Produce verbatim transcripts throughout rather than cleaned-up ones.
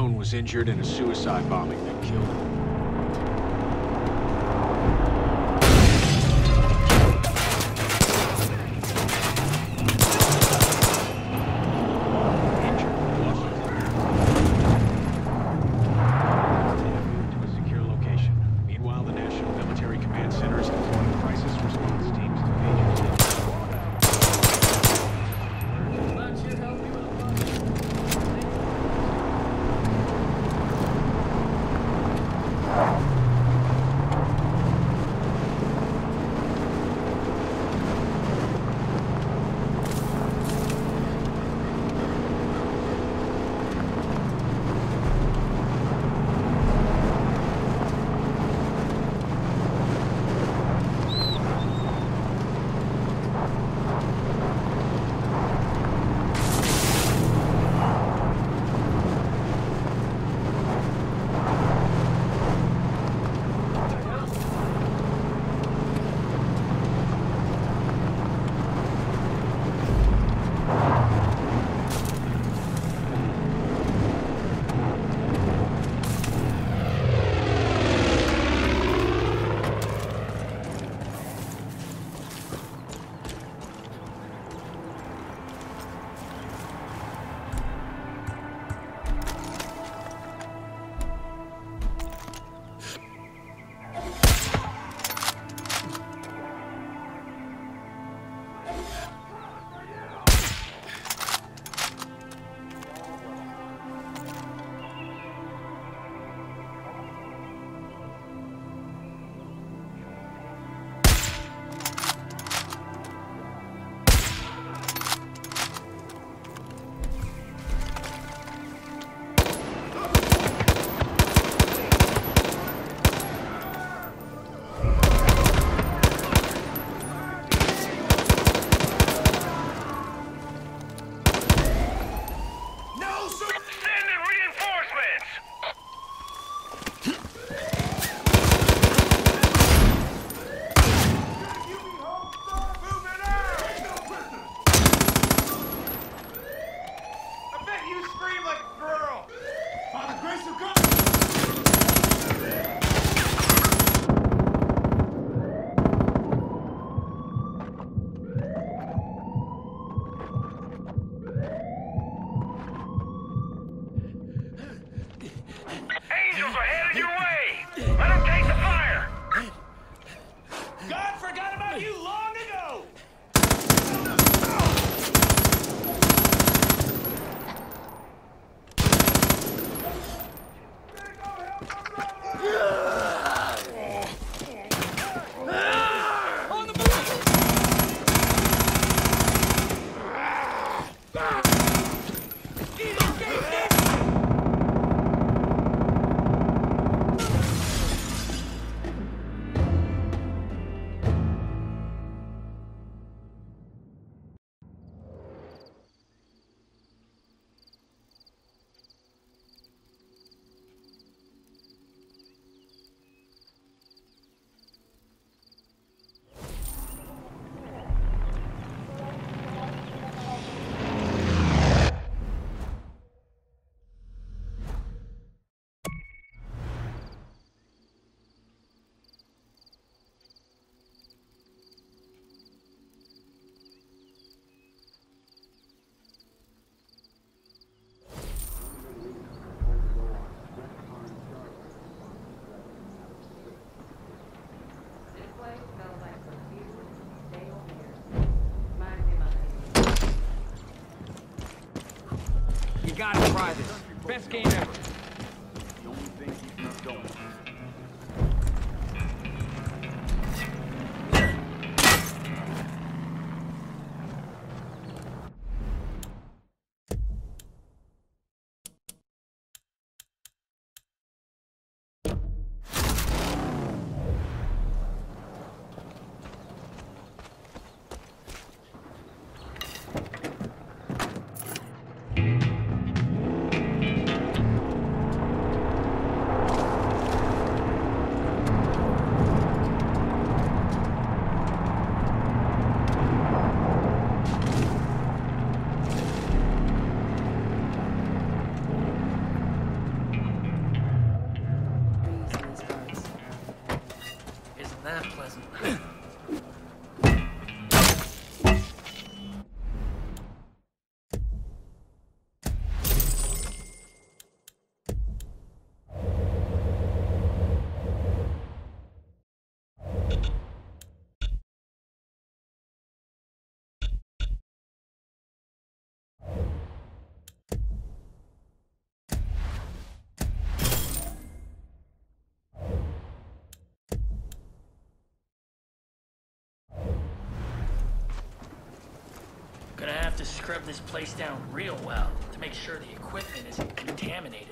unknown was injured in a suicide bombing that killed him. You gotta try this. Best game ever. The only thing you keep going. Wasn't that pleasant? To scrub this place down real well to make sure the equipment isn't contaminated.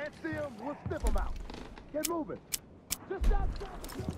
Can't see them, we'll sniff them out. Get moving. Just outside the building.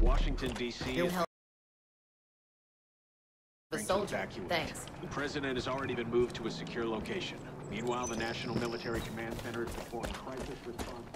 Washington, D C is... The soldier. Thanks. The president has already been moved to a secure location. Meanwhile, the National Military Command Center is performing crisis response.